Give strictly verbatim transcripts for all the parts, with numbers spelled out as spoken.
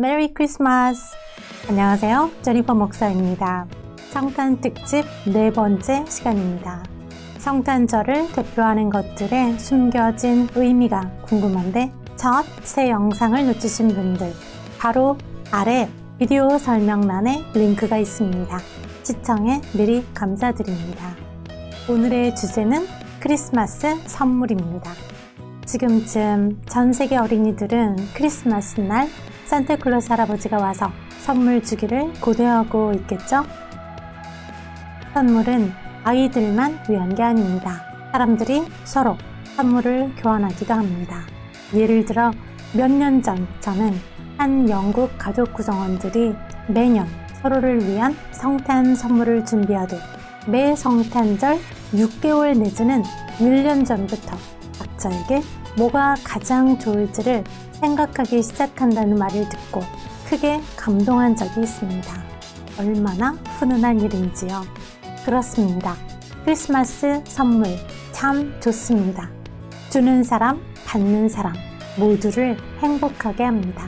메리 크리스마스! 안녕하세요. 제니퍼 목사입니다. 성탄 특집 네 번째 시간입니다. 성탄절을 대표하는 것들에 숨겨진 의미가 궁금한데 첫 새 영상을 놓치신 분들 바로 아래 비디오 설명란에 링크가 있습니다. 시청에 미리 감사드립니다. 오늘의 주제는 크리스마스 선물입니다. 지금쯤 전 세계 어린이들은 크리스마스 날 산타클로스 할아버지가 와서 선물 주기를 고대하고 있겠죠? 선물은 아이들만 위한 게 아닙니다. 사람들이 서로 선물을 교환하기도 합니다. 예를 들어 몇 년 전 저는 한 영국 가족 구성원들이 매년 서로를 위한 성탄 선물을 준비하듯 매 성탄절 육 개월 내지는 일 년 전부터 각자에게 뭐가 가장 좋을지를 생각하기 시작한다는 말을 듣고 크게 감동한 적이 있습니다. 얼마나 훈훈한 일인지요. 그렇습니다. 크리스마스 선물 참 좋습니다. 주는 사람, 받는 사람 모두를 행복하게 합니다.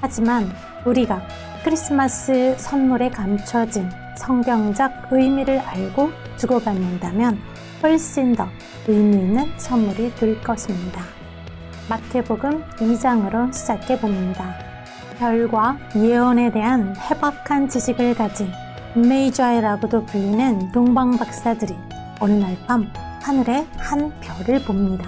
하지만 우리가 크리스마스 선물에 감춰진 성경적 의미를 알고 주고받는다면 훨씬 더 의미 있는 선물이 될 것입니다. 마태복음 이 장으로 시작해 봅니다. 별과 예언에 대한 해박한 지식을 가진 음메이자이라고도 불리는 동방 박사들이 어느 날 밤 하늘에 한 별을 봅니다.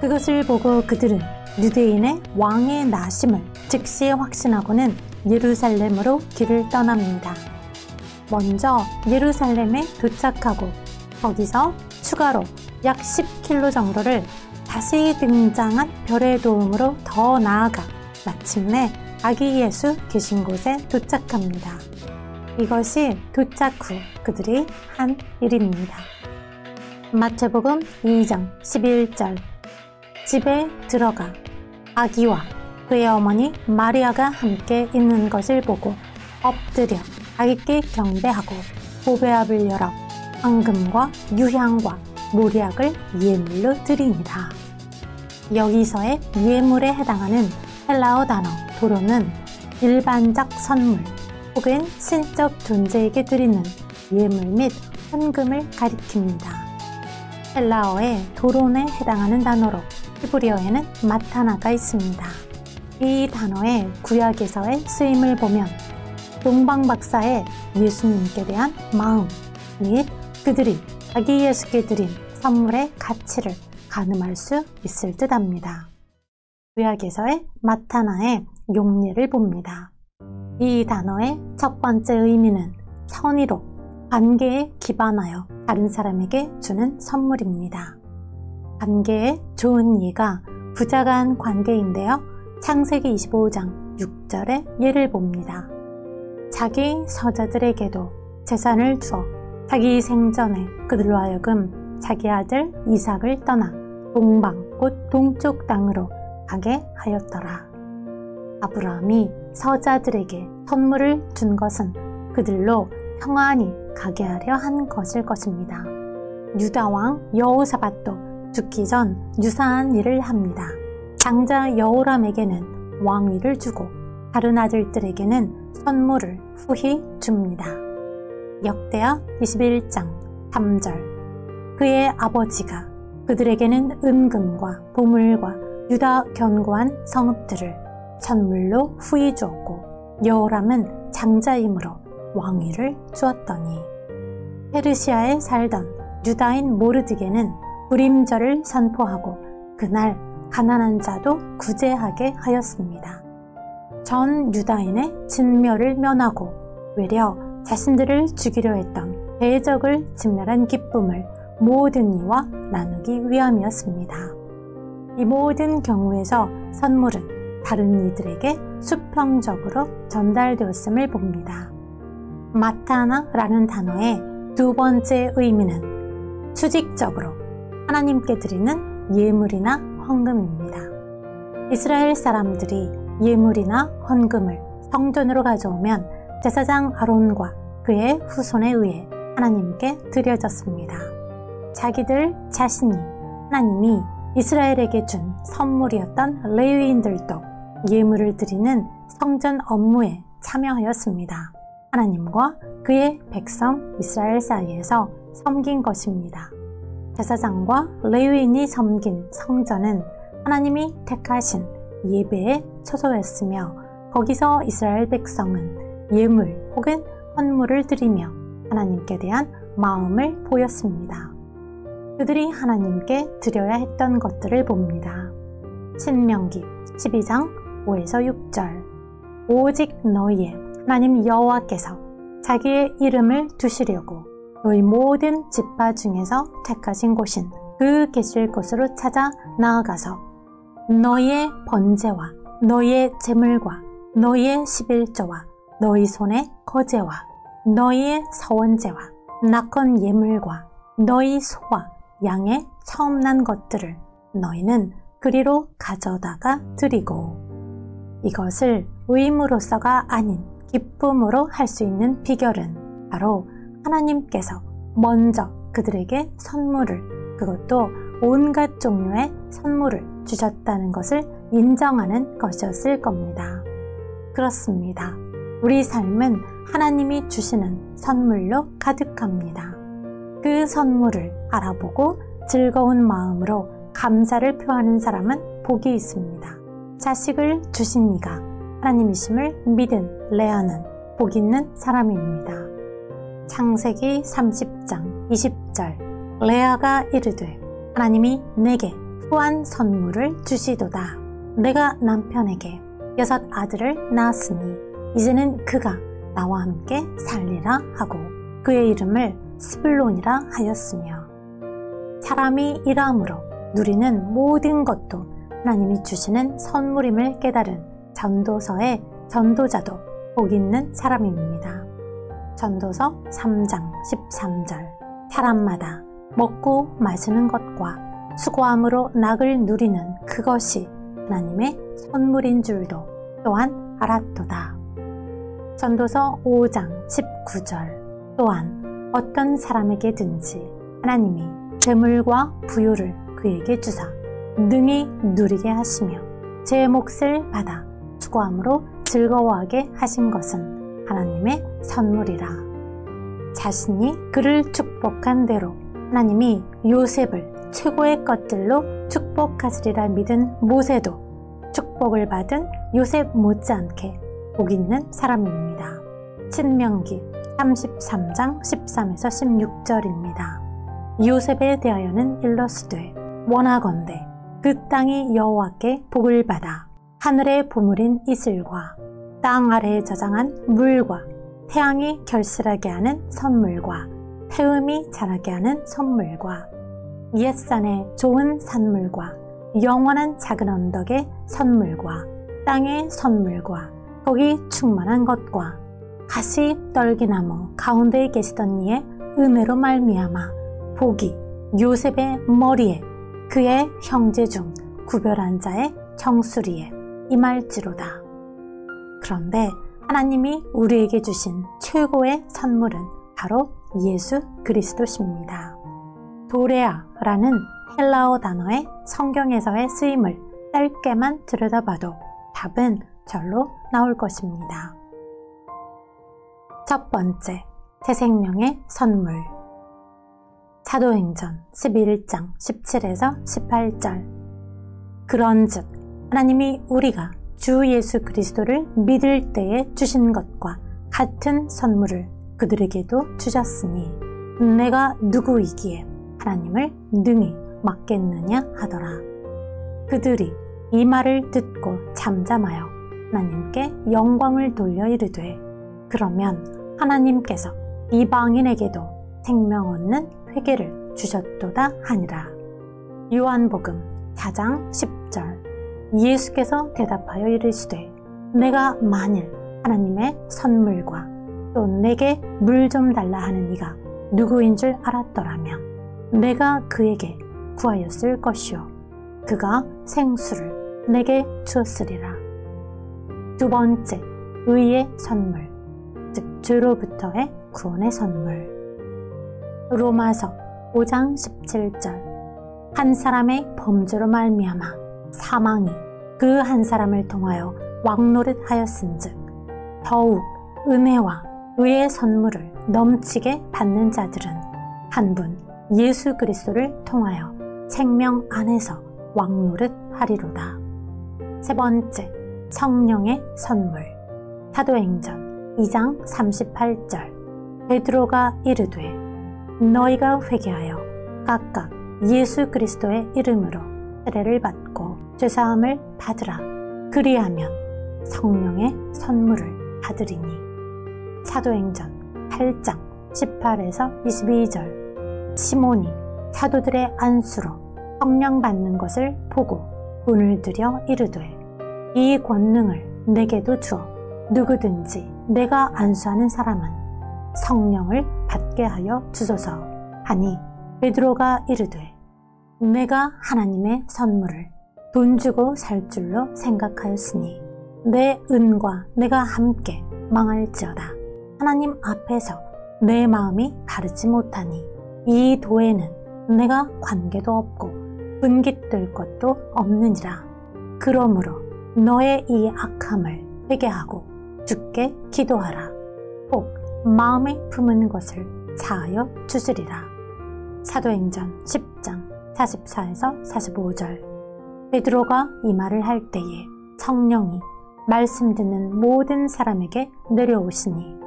그것을 보고 그들은 유대인의 왕의 나심을 즉시 확신하고는 예루살렘으로 길을 떠납니다. 먼저 예루살렘에 도착하고 거기서 추가로 약 십 킬로미터 정도를 다시 등장한 별의 도움으로 더 나아가 마침내 아기 예수 계신 곳에 도착합니다. 이것이 도착 후 그들이 한 일입니다. 마태복음 이 장 십일 절 집에 들어가 아기와 그의 어머니 마리아가 함께 있는 것을 보고 엎드려 아기께 경배하고 보배압을 열어 황금과 유향과 모략을 예물로 드립니다. 여기서의 예물에 해당하는 헬라어 단어 도로는 일반적 선물 혹은 신적 존재에게 드리는 예물 및 헌금을 가리킵니다. 헬라어의 도론에 해당하는 단어로 히브리어에는 마타나가 있습니다. 이 단어의 구약에서의 쓰임을 보면 동방 박사의 예수님께 대한 마음 및 그들이 아기 예수께 드린 선물의 가치를 가늠할 수 있을 듯합니다. 구약에서의 마타나의 용례를 봅니다. 이 단어의 첫 번째 의미는 선의로 관계에 기반하여 다른 사람에게 주는 선물입니다. 관계의 좋은 예가 부자 간 관계인데요. 창세기 이십오 장 육 절의 예를 봅니다. 자기 서자들에게도 재산을 주어 자기 생전에 그들로 하여금 자기 아들 이삭을 떠나 동방 곧 동쪽 땅으로 가게 하였더라. 아브라함이 서자들에게 선물을 준 것은 그들로 평안히 가게 하려 한 것일 것입니다. 유다왕 여호사밧도 죽기 전 유사한 일을 합니다. 장자 여호람에게는 왕위를 주고 다른 아들들에게는 선물을 후히 줍니다. 역대하 이십일 장 삼 절 그의 아버지가 그들에게는 은금과 보물과 유다 견고한 성읍들을 선물로 후히 주었고 여호람은 장자이므로 왕위를 주었더니 페르시아에 살던 유다인 모르드게는 불임절을 선포하고 그날 가난한 자도 구제하게 하였습니다. 전 유다인의 진멸을 면하고 외려 자신들을 죽이려 했던 대적을 진멸한 기쁨을 모든 이와 나누기 위함이었습니다. 이 모든 경우에서 선물은 다른 이들에게 수평적으로 전달되었음을 봅니다. 마타나라는 단어의 두 번째 의미는 수직적으로 하나님께 드리는 예물이나 헌금입니다. 이스라엘 사람들이 예물이나 헌금을 성전으로 가져오면 제사장 아론과 그의 후손에 의해 하나님께 드려졌습니다. 자기들 자신이 하나님이 이스라엘에게 준 선물이었던 레위인들도 예물을 드리는 성전 업무에 참여하였습니다. 하나님과 그의 백성 이스라엘 사이에서 섬긴 것입니다. 제사장과 레위인이 섬긴 성전은 하나님이 택하신 예배의 처소였으며 거기서 이스라엘 백성은 예물 혹은 헌물을 드리며 하나님께 대한 마음을 보였습니다. 그들이 하나님께 드려야 했던 것들을 봅니다. 신명기 십이 장 오에서 육 절. 오직 너희의 하나님 여호와께서 자기의 이름을 두시려고 너희 모든 지파 중에서 택하신 곳인 그 계실 곳으로 찾아 나아가서 너희의 번제와 너희의 제물과 너희의 십일조와 너희 손의 거제와 너희의 서원제와 낙헌 예물과 너희 소와 양의 처음 난 것들을 너희는 그리로 가져다가 드리고, 이것을 의무로서가 아닌 기쁨으로 할 수 있는 비결은 바로 하나님께서 먼저 그들에게 선물을, 그것도 온갖 종류의 선물을 주셨다는 것을 인정하는 것이었을 겁니다. 그렇습니다. 우리 삶은 하나님이 주시는 선물로 가득합니다. 그 선물을 알아보고 즐거운 마음으로 감사를 표하는 사람은 복이 있습니다. 자식을 주신 이가 하나님이심을 믿은 레아는 복 있는 사람입니다. 창세기 삼십 장 이십 절. 레아가 이르되 하나님이 내게 후한 선물을 주시도다. 내가 남편에게 여섯 아들을 낳았으니 이제는 그가 나와 함께 살리라 하고 그의 이름을 스불론이라 하였으며, 사람이 일함으로 누리는 모든 것도 하나님이 주시는 선물임을 깨달은 전도서의 전도자도 복 있는 사람입니다. 전도서 삼 장 십삼 절. 사람마다 먹고 마시는 것과 수고함으로 낙을 누리는 그것이 하나님의 선물인 줄도 또한 알았도다. 전도서 오 장 십구 절. 또한 어떤 사람에게든지 하나님이 재물과 부유를 그에게 주사 능히 누리게 하시며 제 몫을 받아 수고함으로 즐거워하게 하신 것은 하나님의 선물이라. 자신이 그를 축복한 대로 하나님이 요셉을 최고의 것들로 축복하시리라 믿은 모세도 축복을 받은 요셉 못지않게 복 있는 사람입니다. 신명기 삼십삼 장 십삼에서 십육 절입니다. 요셉에 대하여는 일러스되 원하건대 그 땅이 여호와께 복을 받아 하늘의 보물인 이슬과 땅 아래에 저장한 물과 태양이 결실하게 하는 선물과 태음이 자라게 하는 선물과 옛산의 좋은 산물과 영원한 작은 언덕의 선물과 땅의 선물과 거기 충만한 것과 가시 떨기나무 가운데에 계시던 이의 은혜로 말미암아 복이 요셉의 머리에 그의 형제 중 구별한 자의 정수리에 임할지로다. 그런데 하나님이 우리에게 주신 최고의 선물은 바로 예수 그리스도십니다. 도레아라는 헬라어 단어의 성경에서의 쓰임을 짧게만 들여다봐도 답은 절로 나올 것입니다. 첫 번째, 새 생명의 선물. 사도행전 십일 장 십칠에서 십팔 절. 그런즉 하나님이 우리가 주 예수 그리스도를 믿을 때에 주신 것과 같은 선물을 그들에게도 주셨으니 내가 누구이기에 하나님을 능히 막겠느냐 하더라. 그들이 이 말을 듣고 잠잠하여 하나님께 영광을 돌려 이르되 그러면 하나님께서 이방인에게도 생명 얻는 회개를 주셨도다 하니라. 요한복음 사 장 십 절. 예수께서 대답하여 이르시되 내가 만일 하나님의 선물과 또 내게 물 좀 달라 하는 이가 누구인 줄 알았더라면 내가 그에게 구하였을 것이요 그가 생수를 내게 주었으리라. 두 번째, 의의 선물, 즉 주로부터의 구원의 선물. 로마서 오 장 십칠 절. 한 사람의 범죄로 말미암아 사망이 그 한 사람을 통하여 왕노릇하였은즉 더욱 은혜와 의의 선물을 넘치게 받는 자들은 한 분 예수 그리스도를 통하여 생명 안에서 왕노릇하리로다. 세 번째, 성령의 선물. 사도행전 이 장 삼십팔 절 베드로가 이르되 너희가 회개하여 각각 예수 그리스도의 이름으로 세례를 받고 죄사함을 받으라. 그리하면 성령의 선물을 받으리니. 사도행전 팔 장 십팔 절에서 이십이 절 시몬이 사도들의 안수로 성령 받는 것을 보고 돈을 들여 이르되 이 권능을 내게도 주어 누구든지 내가 안수하는 사람은 성령을 받게 하여 주소서 하니 베드로가 이르되 내가 하나님의 선물을 돈 주고 살 줄로 생각하였으니 내 은과 내가 함께 망할지어다. 하나님 앞에서 내 마음이 바르지 못하니 이 도에는 내가 관계도 없고 분깃될 것도 없느니라. 그러므로 너의 이 악함을 회개하고 주께 기도하라. 혹 마음에 품은 것을 사하여 주시리라. 사도행전 십 장 사십사 절에서 사십오 절 베드로가 이 말을 할 때에 성령이 말씀 듣는 모든 사람에게 내려오시니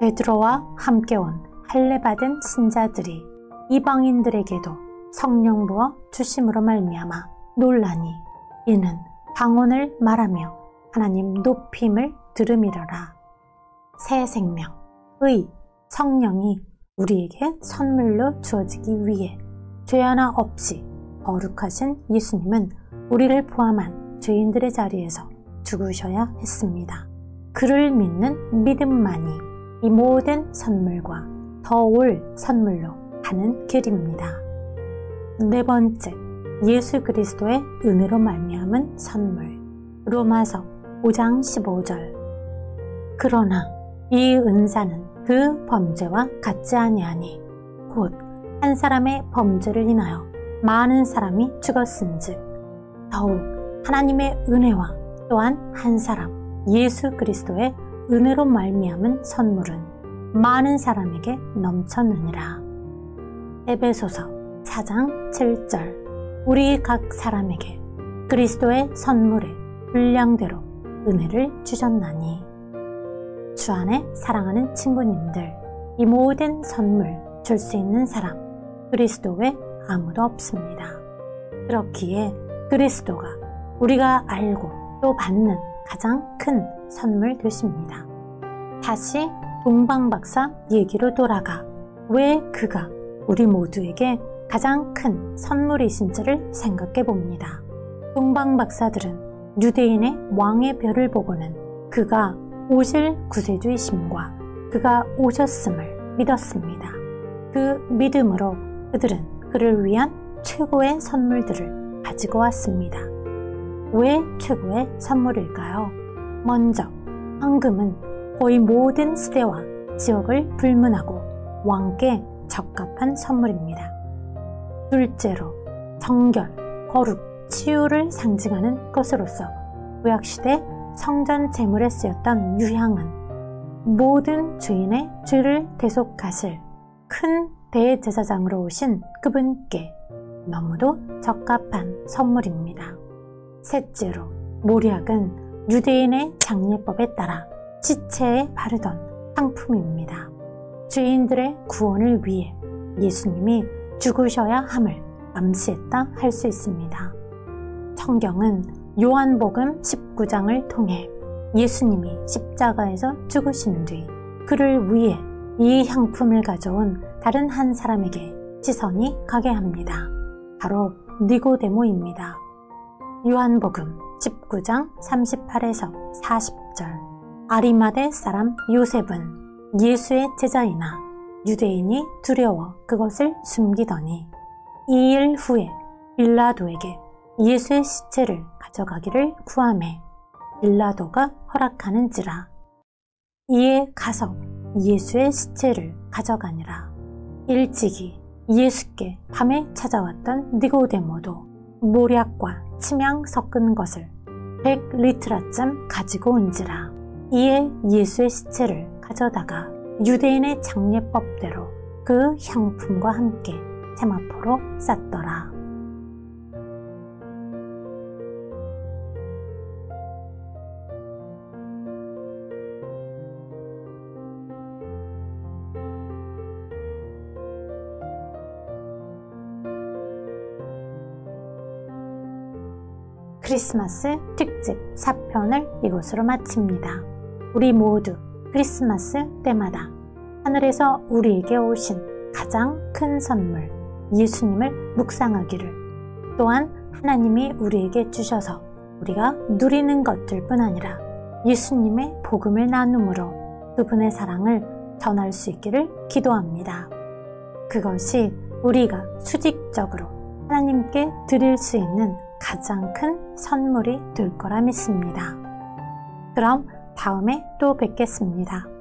베드로와 함께 온 할례받은 신자들이 이방인들에게도 성령 부어 주심으로 말미암아 놀라니 이는 방언을 말하며 하나님 높임을 들음이러라. 새 생명의 성령이 우리에게 선물로 주어지기 위해 죄 하나 없이 거룩하신 예수님은 우리를 포함한 죄인들의 자리에서 죽으셔야 했습니다. 그를 믿는 믿음만이 이 모든 선물과 더 올 선물로 가는 길입니다. 네 번째, 예수 그리스도의 은혜로 말미암은 선물. 로마서 오 장 십오 절 그러나 이 은사는 그 범죄와 같지 아니하니 곧 한 사람의 범죄를 인하여 많은 사람이 죽었은즉 더욱 하나님의 은혜와 또한 한 사람 예수 그리스도의 은혜로 말미암은 선물은 많은 사람에게 넘쳤느니라. 에베소서 사 장 칠 절 우리 각 사람에게 그리스도의 선물의 분량대로 은혜를 주셨나니. 주 안에 사랑하는 친구님들, 이 모든 선물 줄 수 있는 사람 그리스도 외 아무도 없습니다. 그렇기에 그리스도가 우리가 알고 또 받는 가장 큰 선물 되십니다. 다시 동방박사 얘기로 돌아가 왜 그가 우리 모두에게 가장 큰 선물이신지를 생각해 봅니다. 동방박사들은 유대인의 왕의 별을 보고는 그가 오실 구세주이심과 그가 오셨음을 믿었습니다. 그 믿음으로 그들은 그를 위한 최고의 선물들을 가지고 왔습니다. 왜 최고의 선물일까요? 먼저, 황금은 거의 모든 시대와 지역을 불문하고 왕께 적합한 선물입니다. 둘째로, 정결, 거룩, 치유를 상징하는 것으로서 구약시대 성전 제물에 쓰였던 유향은 모든 죄인의 죄를 대속하실 큰 대제사장으로 오신 그분께 너무도 적합한 선물입니다. 셋째로, 모략은 유대인의 장례법에 따라 시체에 바르던 상품입니다. 죄인들의 구원을 위해 예수님이 죽으셔야 함을 암시했다 할 수 있습니다. 성경은 요한복음 십구 장을 통해 예수님이 십자가에서 죽으신 뒤 그를 위해 이 향품을 가져온 다른 한 사람에게 시선이 가게 합니다. 바로 니고데모입니다. 요한복음 십구 장 삼십팔 절에서 사십 절 아리마대 사람 요셉은 예수의 제자이나 유대인이 두려워 그것을 숨기더니 이 일 후에 빌라도에게 예수의 시체를 가져가기를 구하매 빌라도가 허락하는지라. 이에 가서 예수의 시체를 가져가니라. 일찍이 예수께 밤에 찾아왔던 니고데모도 모략과 침향 섞은 것을 백 리트라쯤 가지고 온지라. 이에 예수의 시체를 가져다가 유대인의 장례법대로 그 향품과 함께 세마포로 쌌더라. 크리스마스 특집 사 편을 이것으로 마칩니다. 우리 모두 크리스마스 때마다 하늘에서 우리에게 오신 가장 큰 선물 예수님을 묵상하기를, 또한 하나님이 우리에게 주셔서 우리가 누리는 것들뿐 아니라 예수님의 복음을 나눔으로 그분의 사랑을 전할 수 있기를 기도합니다. 그것이 우리가 수직적으로 하나님께 드릴 수 있는 가장 큰 선물이 될 거라 믿습니다. 그럼 다음에 또 뵙겠습니다.